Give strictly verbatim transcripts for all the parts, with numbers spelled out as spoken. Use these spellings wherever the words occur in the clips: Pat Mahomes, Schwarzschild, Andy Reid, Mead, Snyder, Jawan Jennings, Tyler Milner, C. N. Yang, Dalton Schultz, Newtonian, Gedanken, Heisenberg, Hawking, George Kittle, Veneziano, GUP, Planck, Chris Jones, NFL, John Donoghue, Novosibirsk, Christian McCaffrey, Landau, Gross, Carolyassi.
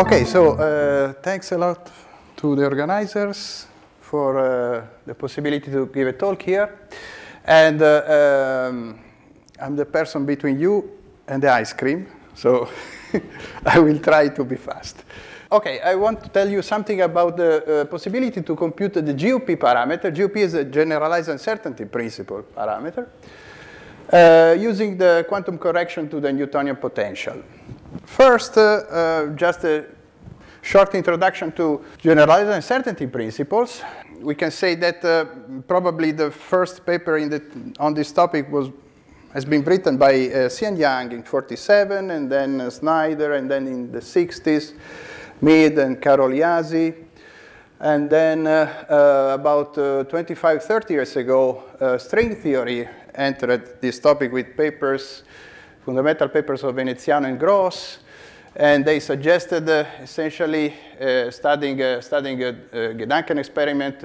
Okay, so uh, thanks a lot to the organizers for uh, the possibility to give a talk here. And uh, um, I'm the person between you and the ice cream, so I will try to be fast. Okay, I want to tell you something about the uh, possibility to compute the G U P parameter. G U P is a generalized uncertainty principle parameter, uh, using the quantum correction to the Newtonian potential. First, uh, uh, just a short introduction to generalized uncertainty principles. We can say that uh, probably the first paper in the, on this topic was has been written by uh, C. N. Yang in forty-seven, and then uh, Snyder, and then in the sixties, Mead and Carolyassi. And then uh, uh, about uh, twenty-five, thirty years ago, uh, string theory entered this topic with papers, fundamental papers of Veneziano and Gross, and they suggested uh, essentially uh, studying, uh, studying a, a Gedanken experiment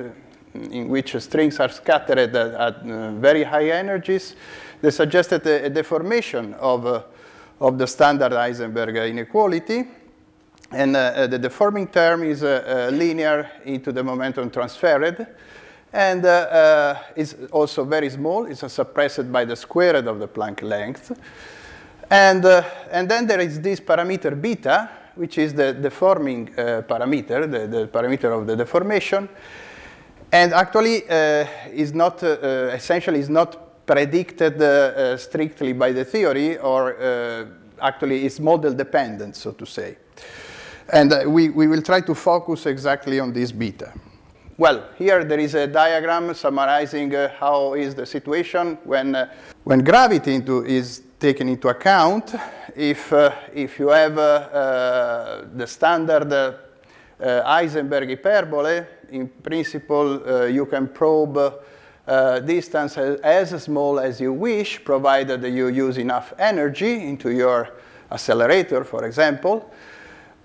in which uh, strings are scattered at, at uh, very high energies. They suggested a, a deformation of, uh, of the standard Heisenberg inequality. And uh, the deforming term is uh, uh, linear into the momentum transferred. And uh, uh, it's also very small. It's suppressed by the square root of the Planck length. And, uh, and then there is this parameter beta, which is the deforming uh, parameter, the, the parameter of the deformation. And actually, uh, is not, uh, uh, essentially, is not predicted uh, uh, strictly by the theory, or uh, actually is model dependent, so to say. And uh, we, we will try to focus exactly on this beta. Well, here there is a diagram summarizing uh, how is the situation when, uh, when gravity into is taken into account. If, uh, if you have uh, uh, the standard uh, uh, Heisenberg hyperbole, in principle, uh, you can probe uh, uh, distance as, as small as you wish, provided that you use enough energy into your accelerator, for example.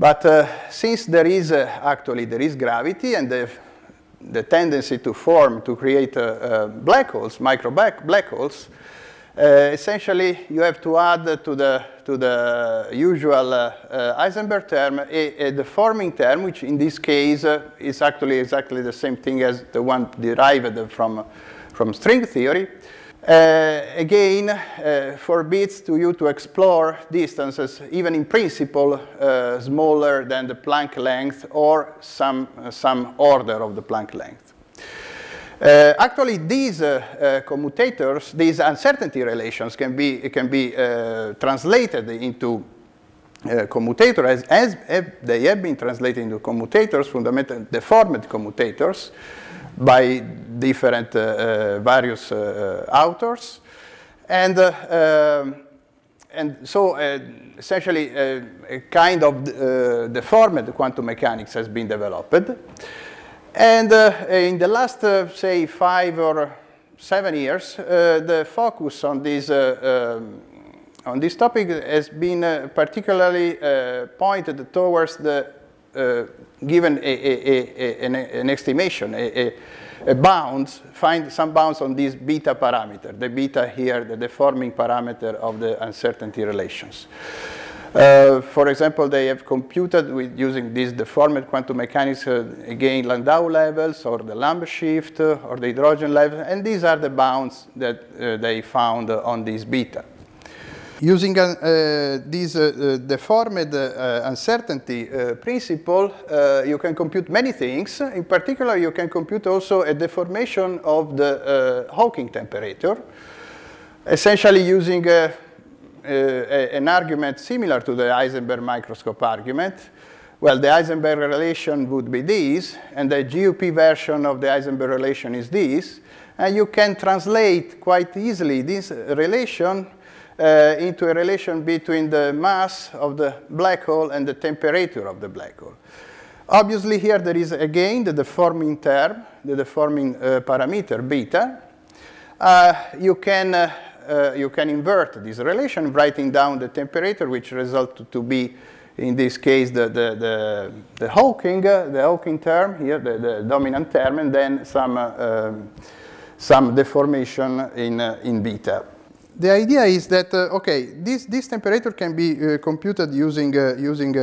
But uh, since there is uh, actually there is gravity and the, the tendency to form, to create uh, uh, black holes, micro black, black holes, uh, essentially you have to add to the, to the usual uh, uh, Heisenberg term a, a deforming term, which in this case uh, is actually exactly the same thing as the one derived from, from string theory. Uh, again, uh, forbids to you to explore distances, even in principle, uh, smaller than the Planck length or some, uh, some order of the Planck length. Uh, actually, these uh, uh, commutators, these uncertainty relations can be, can be uh, translated into uh, commutators, as, as, as they have been translated into commutators, fundamental deformed commutators, by different uh, uh, various uh, authors, and uh, um, and so uh, essentially uh, a kind of uh, deformed quantum mechanics has been developed, and uh, in the last uh, say five or seven years, uh, the focus on this uh, um, on this topic has been uh, particularly uh, pointed towards the. Uh, given a, a, a, an, an estimation, a, a, a bounds, find some bounds on this beta parameter, the beta here, the deforming parameter of the uncertainty relations. Uh, for example, they have computed with using this deformed quantum mechanics, uh, again, Landau levels or the Lamb shift uh, or the hydrogen level, and these are the bounds that uh, they found uh, on this beta. Using uh, uh, this uh, deformed uh, uncertainty uh, principle, uh, you can compute many things. In particular, you can compute also a deformation of the uh, Hawking temperature, essentially using uh, uh, an argument similar to the Heisenberg microscope argument. Well, the Heisenberg relation would be this, and the G U P version of the Heisenberg relation is this. And you can translate quite easily this relation Uh, into a relation between the mass of the black hole and the temperature of the black hole. Obviously, here there is again the deforming term, the deforming uh, parameter beta. Uh, you can uh, uh, you can invert this relation, writing down the temperature, which results to be, in this case, the the the, the Hawking uh, the Hawking term here, the, the dominant term, and then some uh, um, some deformation in uh, in beta. the idea is that, uh, okay, this, this temperature can be uh, computed using, uh, using uh,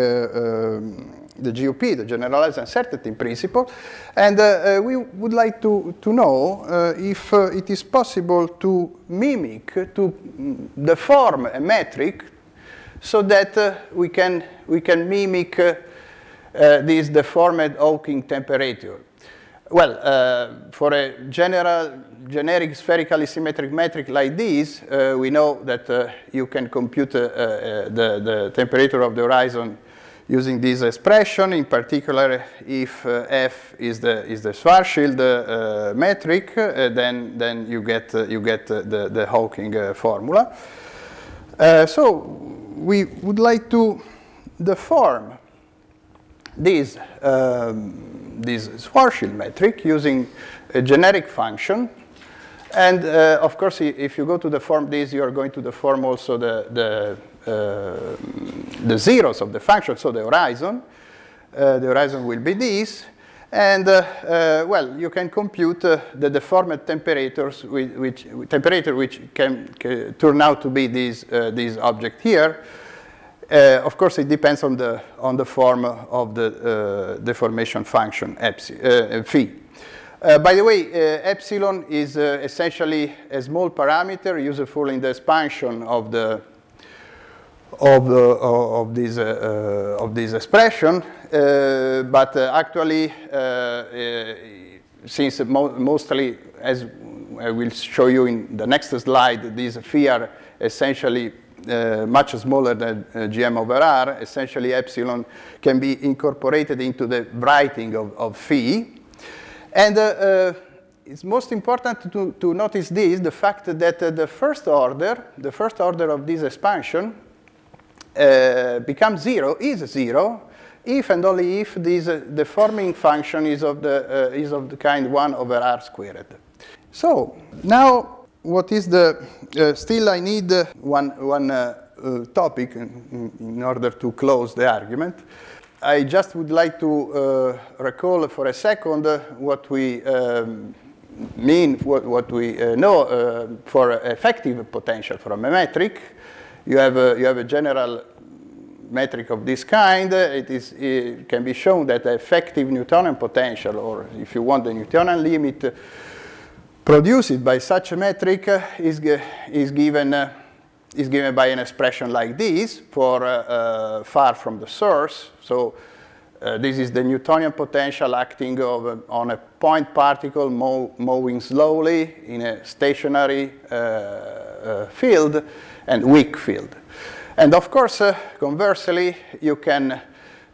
um, the G U P, the generalized uncertainty principle, and uh, uh, we would like to, to know uh, if uh, it is possible to mimic, to deform a metric so that uh, we, can, we can mimic uh, uh, this deformed Hawking temperature. Well, uh, for a general, generic spherically symmetric metric like this, uh, we know that uh, you can compute uh, uh, the, the temperature of the horizon using this expression. In particular, if uh, F is the is the Schwarzschild uh, metric, uh, then then you get uh, you get uh, the the Hawking uh, formula. Uh, so we would like to deform this. Um, this Schwarzschild metric using a generic function, and uh, of course, if you go to deform this, you are going to deform also the the, uh, the zeros of the function, so the horizon. Uh, the horizon will be this, and uh, uh, well, you can compute uh, the deformed temperatures, with, which temperature which can, can turn out to be this uh, this object here. Uh, of course, it depends on the on the form of the uh, deformation function epsilon, uh, phi. Uh, by the way, uh, epsilon is uh, essentially a small parameter useful in the expansion of the of the of this uh, uh, of this expression. Uh, but uh, actually, uh, uh, since mo mostly, as I will show you in the next slide, these phi are essentially Uh, much smaller than uh, G M over R, essentially epsilon can be incorporated into the writing of, of phi. And uh, uh, it's most important to, to notice this, the fact that uh, the first order, the first order of this expansion uh, becomes zero, is zero, if and only if this uh, deforming function is of the, uh, is of the kind one over R squared. So now, what is the, uh, still I need uh, one, one uh, uh, topic in, in order to close the argument. I just would like to uh, recall for a second uh, what we um, mean, what, what we uh, know uh, for effective potential from a metric. You have a, you have a general metric of this kind. It, is, it can be shown that the effective Newtonian potential, or if you want the Newtonian limit, uh, produced by such a metric uh, is, uh, is, given, uh, is given by an expression like this for uh, uh, far from the source. So uh, this is the Newtonian potential acting of, on a point particle mow, moving slowly in a stationary uh, uh, field and weak field. And of course, uh, conversely, you can,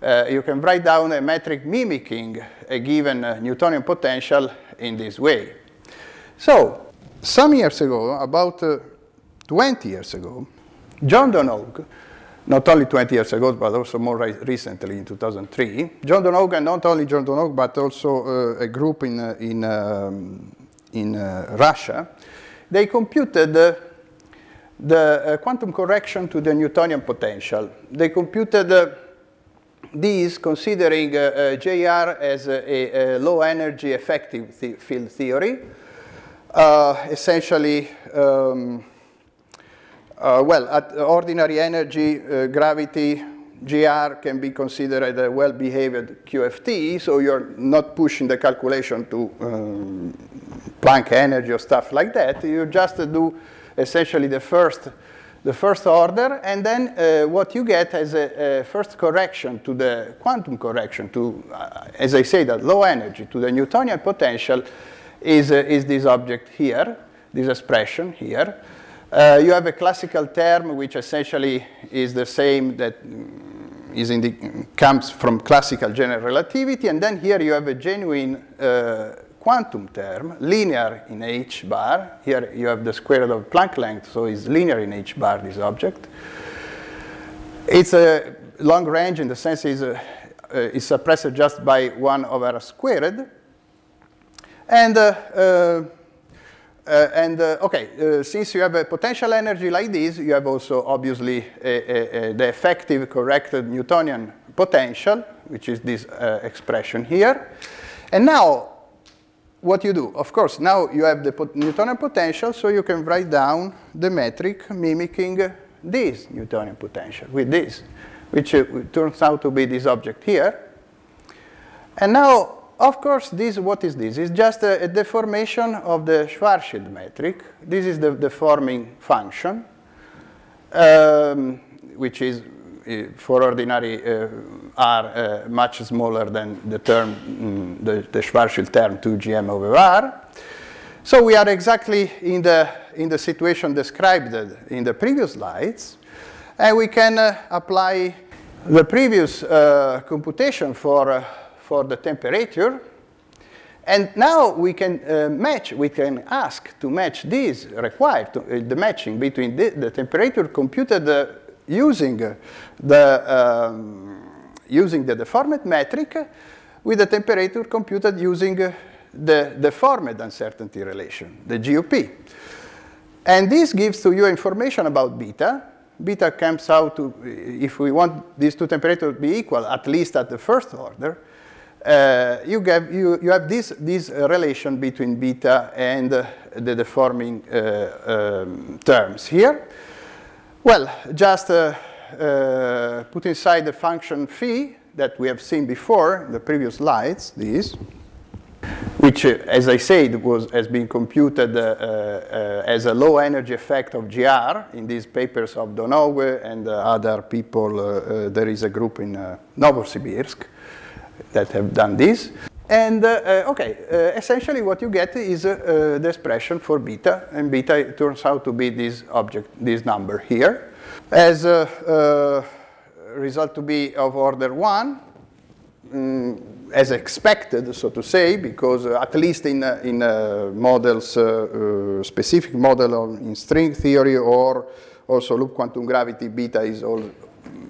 uh, you can write down a metric mimicking a given uh, Newtonian potential in this way. So, some years ago, about uh, twenty years ago, John Donoghue, not only twenty years ago, but also more re recently in two thousand three, John Donoghue, and not only John Donoghue, but also uh, a group in, uh, in, um, in uh, Russia, they computed uh, the uh, quantum correction to the Newtonian potential. They computed uh, this considering uh, uh, J R as a, a low-energy effective the field theory. Uh, essentially, um, uh, well, at ordinary energy, uh, gravity, G R can be considered a well-behaved Q F T, so you're not pushing the calculation to um, Planck energy or stuff like that. You just uh, do essentially the first, the first order, and then uh, what you get as a, a first correction to the quantum correction to, uh, as I say, that low energy to the Newtonian potential. Is, uh, is this object here, this expression here. Uh, you have a classical term which essentially is the same that is in the, comes from classical general relativity, and then here you have a genuine uh, quantum term, linear in h bar. Here you have the square root of Planck length, so it's linear in h bar, this object. It's a long range in the sense it's, a, uh, it's suppressed just by one over r squared. And, uh, uh, uh, and uh, okay, uh, since you have a potential energy like this, you have also obviously a, a, a, the effective corrected Newtonian potential, which is this uh, expression here. And now, what you do? Of course, now you have the pot Newtonian potential, so you can write down the metric mimicking this Newtonian potential with this, which uh, turns out to be this object here. And now, of course, this, what is this? It's just a, a deformation of the Schwarzschild metric. This is the deforming function, um, which is, uh, for ordinary uh, R, uh, much smaller than the term, mm, the, the Schwarzschild term two G M over R. So we are exactly in the, in the situation described in the previous slides, and we can uh, apply the previous uh, computation for uh, for the temperature, and now we can uh, match, we can ask to match these required, to, uh, the matching between the, the temperature computed uh, using uh, the um, using the deformed metric with the temperature computed using uh, the deformed uncertainty relation, the G U P. And this gives to you information about beta. Beta comes out to, if we want these two temperatures to be equal, at least at the first order, Uh, you, get, you, you have this, this uh, relation between beta and uh, the deforming uh, um, terms here. Well, just uh, uh, put inside the function phi that we have seen before in the previous slides, this, which, uh, as I said, was, has been computed uh, uh, as a low energy effect of G R in these papers of Donoghue and uh, other people. Uh, uh, there is a group in uh, Novosibirsk that have done this. And, uh, uh, okay, uh, essentially what you get is uh, uh, the expression for beta, and beta turns out to be this object, this number here, as a uh, uh, result to be of order one, um, as expected, so to say, because uh, at least in, uh, in uh, models, uh, uh, specific model in string theory, or also loop quantum gravity, beta is all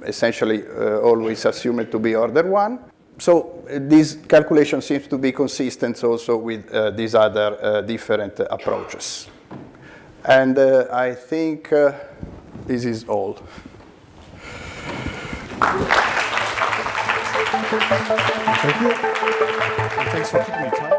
essentially uh, always assumed to be order one. So uh, this calculation seems to be consistent also with uh, these other uh, different uh, approaches. And uh, I think uh, this is all. Thank you. Thanks for keeping me.